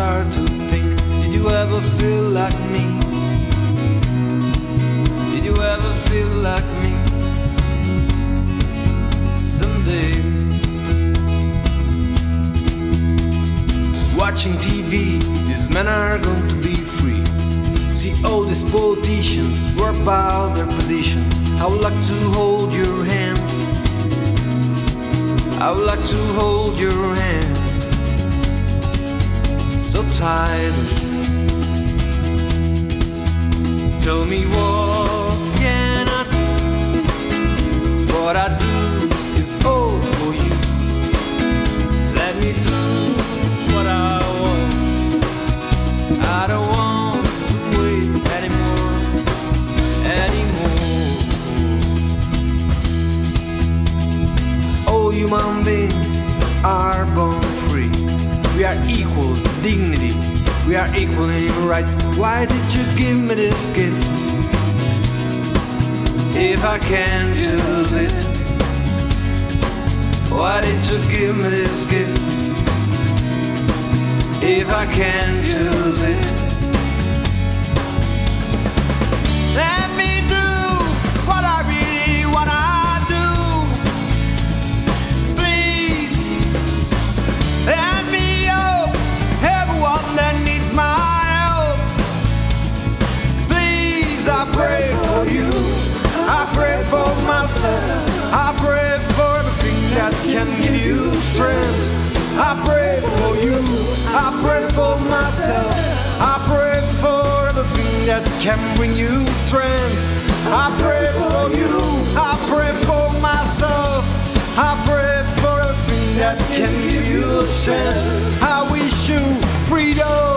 start to think, did you ever feel like me? Did you ever feel like me? Someday, watching TV, these men are going to be free. See all these politicians worry about their positions. I would like to hold your hands, I would like to hold your hands. So tired. Tell me what can I do? What I do is all for you. Let me do what I want. I don't want to wait anymore, anymore. All human beings are born free. We are equal in dignity, we are equal in rights. Why did you give me this gift? If I can't use it, why did you give me this gift? If I can't use it, let me do what I really wanna do. Please, let me. I pray for you, I pray for myself, I pray for everything that can give you strength. I pray for you, I pray for myself, I pray for everything that can bring you strength. I pray for you, I pray for myself, I pray for everything that can give you strength. I wish you freedom.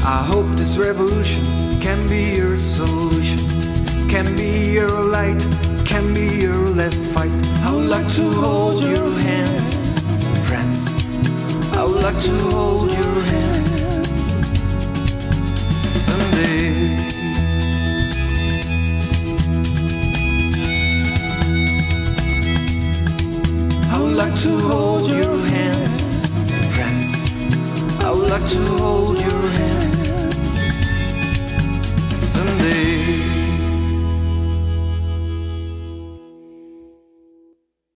I hope this revolution can be your solution, can be your light, can be your last fight. I would like to hold your hands, friends. I would like to hold your hands someday. I would like to hold your hands, friends. I would like to hold your hands.